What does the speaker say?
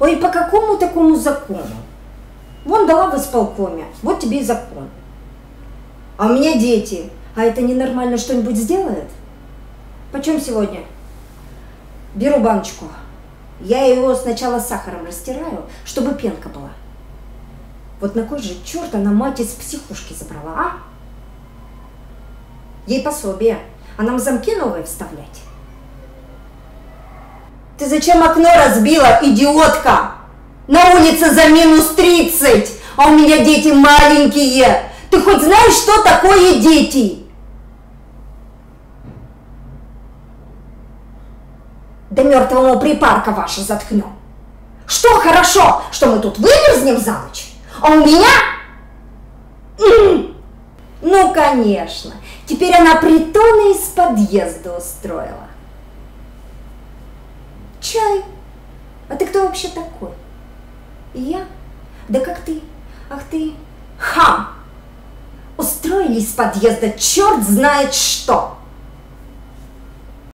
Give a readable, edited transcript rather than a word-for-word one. Ой, по какому такому закону? Вон дала в исполкоме, вот тебе и закон. А у меня дети. А это ненормально что-нибудь сделает? Почем сегодня? Беру баночку. Я его сначала сахаром растираю, чтобы пенка была. Вот на кой же черт она мать из психушки забрала, а? Ей пособие, а нам замки новые вставлять? Ты зачем окно разбила, идиотка? На улице за -30, а у меня дети маленькие. Ты хоть знаешь, что такое дети? Да мертвому припарка ваша заткнем. Что хорошо, что мы тут вымерзнем за ночь, а у меня... Ну, конечно, теперь она притоны из подъезда устроила. Чай, а ты кто вообще такой? И я? Да как ты? Ах ты хам! Устроили из подъезда черт знает что!